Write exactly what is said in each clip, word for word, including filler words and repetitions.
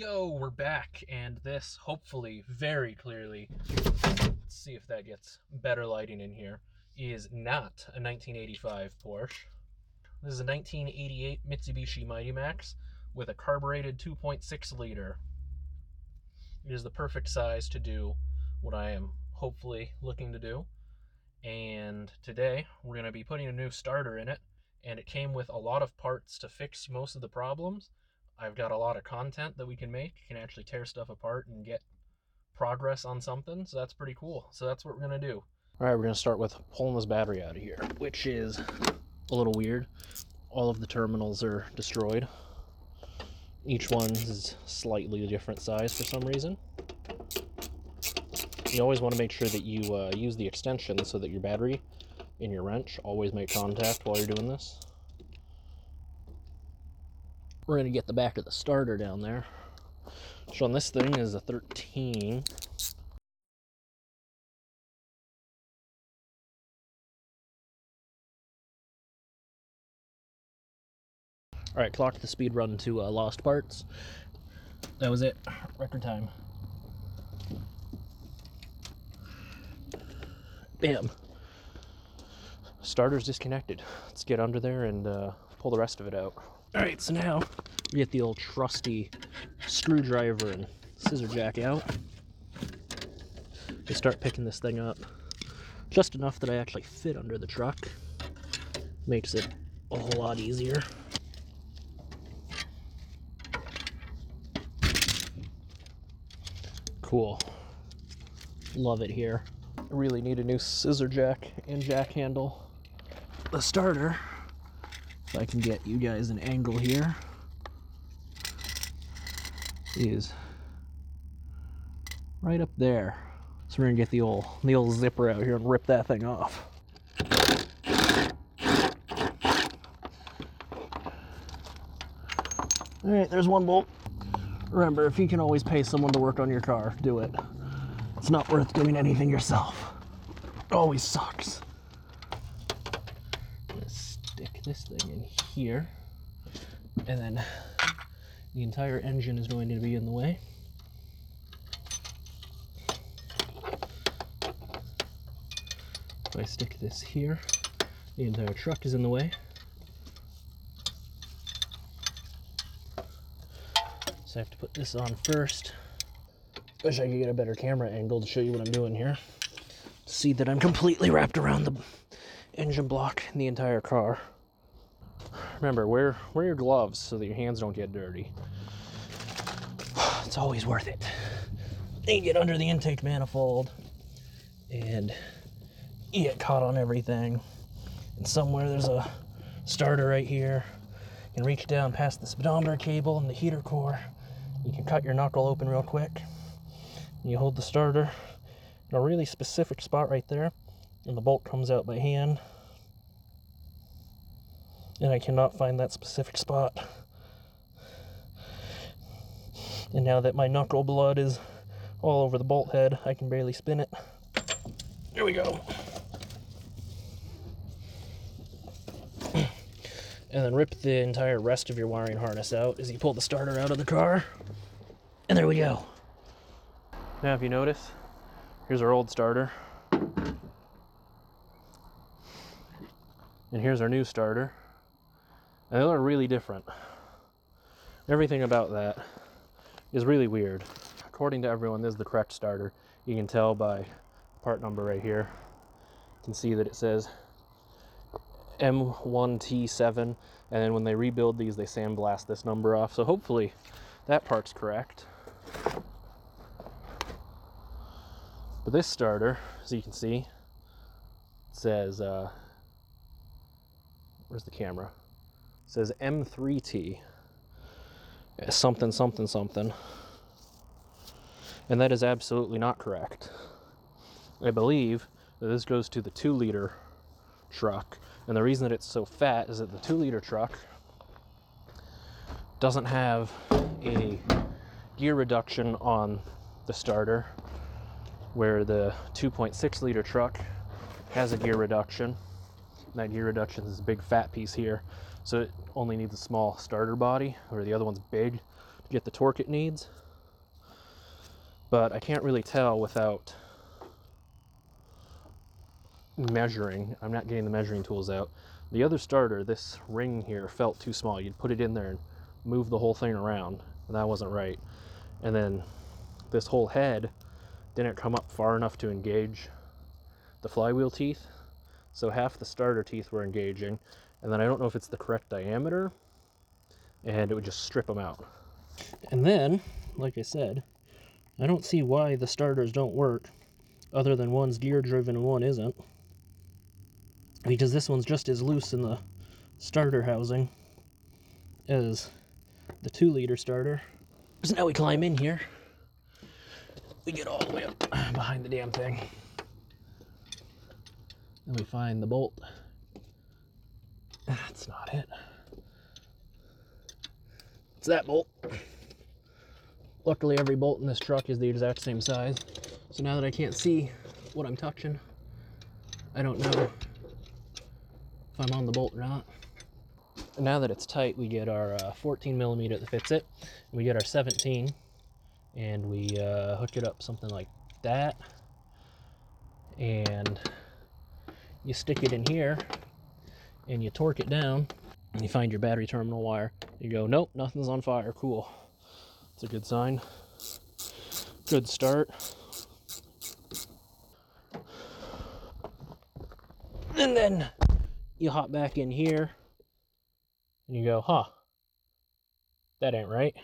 Yo, we're back, and this, hopefully, very clearly, let's see if that gets better lighting in here, is not a nineteen eighty-five Porsche. This is a nineteen eighty-eight Mitsubishi Mighty Max with a carbureted two point six liter. It is the perfect size to do what I am hopefully looking to do. And today, we're going to be putting a new starter in it, and it came with a lot of parts to fix most of the problems. I've got a lot of content that we can make, can actually tear stuff apart and get progress on something, so that's pretty cool. So that's what we're gonna do. All right, we're gonna start with pulling this battery out of here, which is a little weird. All of the terminals are destroyed. Each one is slightly different size for some reason. You always wanna make sure that you uh, use the extension so that your battery and your wrench always make contact while you're doing this. We're going to get the back of the starter down there. So on this thing is a thirteen. Alright, clock the speed run to uh, lost parts. That was it. Record time. Bam. Starter's disconnected. Let's get under there and uh, pull the rest of it out. All right, so now we get the old trusty screwdriver and scissor jack out. We start picking this thing up just enough that I actually fit under the truck. Makes it a whole lot easier. Cool. Love it here. I really need a new scissor jack and jack handle. The starter. If I can get you guys an angle here, is right up there. So we're gonna get the old the old zipper out here and rip that thing off. All right, there's one bolt. Remember, if you can always pay someone to work on your car, do it. It's not worth doing anything yourself. It always sucks. This thing in here, and then the entire engine is going to be in the way. If I stick this here, the entire truck is in the way. So I have to put this on first. Wish I could get a better camera angle to show you what I'm doing here. See that I'm completely wrapped around the engine block and the entire car. Remember, wear, wear your gloves so that your hands don't get dirty. It's always worth it. Then you get under the intake manifold and you get caught on everything. And somewhere there's a starter right here. You can reach down past the speedometer cable and the heater core. You can cut your knuckle open real quick. You hold the starter in a really specific spot right there, and the bolt comes out by hand. And I cannot find that specific spot. And now that my knuckle blood is all over the bolt head, I can barely spin it. Here we go. And then rip the entire rest of your wiring harness out as you pull the starter out of the car. And there we go. Now if you notice, here's our old starter. And here's our new starter. And they are really different. Everything about that is really weird. According to everyone, this is the correct starter. You can tell by the part number right here. You can see that it says M one T seven, and then when they rebuild these, they sandblast this number off. So hopefully that part's correct. But this starter, as you can see, says, uh, where's the camera? It says M three T, something, something, something. And that is absolutely not correct. I believe that this goes to the two liter truck. And the reason that it's so fat is that the two liter truck doesn't have a gear reduction on the starter, where the two point six liter truck has a gear reduction. And that gear reduction is a big fat piece here. So it only needs a small starter body, or the other one's big to get the torque it needs, but I can't really tell without measuring. I'm not getting the measuring tools out. The other starter, this ring here, felt too small. You'd put it in there and move the whole thing around, and that wasn't right. And then this whole head didn't come up far enough to engage the flywheel teeth, so half the starter teeth were engaging, and then I don't know if it's the correct diameter, and it would just strip them out. And then, like I said, I don't see why the starters don't work, other than one's gear driven and one isn't, because this one's just as loose in the starter housing as the two liter starter. So now we climb in here, we get all the way up behind the damn thing, and we find the bolt. That's not it. It's that bolt. Luckily, every bolt in this truck is the exact same size. So now that I can't see what I'm touching, I don't know if I'm on the bolt or not. And now that it's tight, we get our uh, fourteen millimeter that fits it. And we get our seventeen, and we uh, hook it up something like that. And you stick it in here, and you torque it down, and you find your battery terminal wire. You go, nope, nothing's on fire. Cool. It's a good sign. Good start. And then you hop back in here and you go, huh, that ain't right.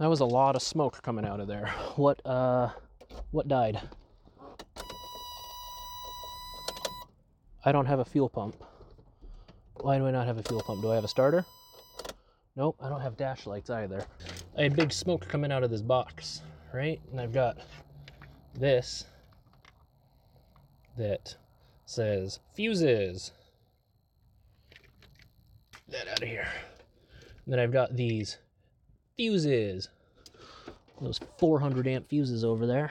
That was a lot of smoke coming out of there. What, uh, what died? I don't have a fuel pump. Why do I not have a fuel pump? Do I have a starter? Nope, I don't have dash lights either. I had big smoke coming out of this box, right? And I've got this that says fuses. Get that out of here. And then I've got these fuses. Those four hundred amp fuses over there.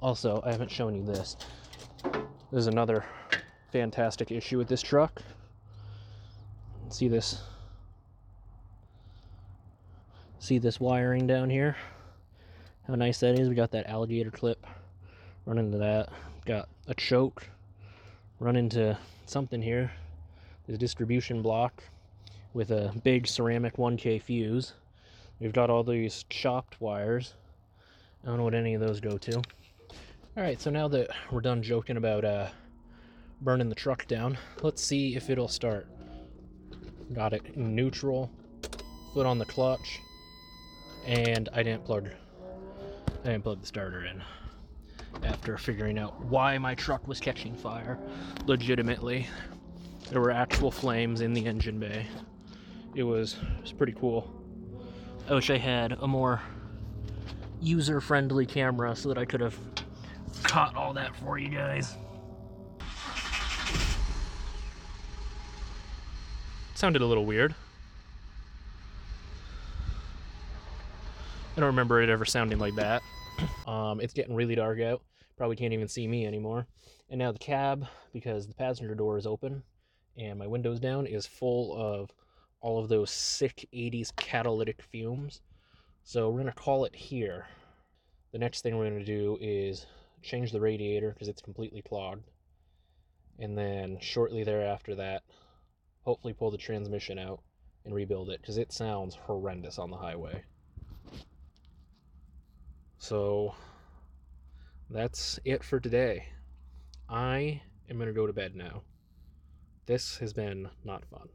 Also, I haven't shown you this. There's another fantastic issue with this truck. See this? See this wiring down here? How nice that is. We got that alligator clip, run into that. Got a choke, run into something here. There's a distribution block with a big ceramic one K fuse. We've got all these chopped wires. I don't know what any of those go to. Alright, so now that we're done joking about uh, burning the truck down, let's see if it'll start. Got it in neutral, foot on the clutch. And I didn't plug, I didn't plug the starter in after figuring out why my truck was catching fire. Legitimately, there were actual flames in the engine bay. It was, it was pretty cool. I wish I had a more user-friendly camera so that I could have caught all that for you guys. It sounded a little weird. I don't remember it ever sounding like that. Um, it's getting really dark out. Probably can't even see me anymore. And now the cab, because the passenger door is open and my window's down, is full of all of those sick eighties catalytic fumes. So we're gonna call it here. The next thing we're gonna do is change the radiator because it's completely clogged. And then shortly thereafter that, hopefully pull the transmission out and rebuild it because it sounds horrendous on the highway. So that's it for today. I am going to go to bed now. This has been not fun.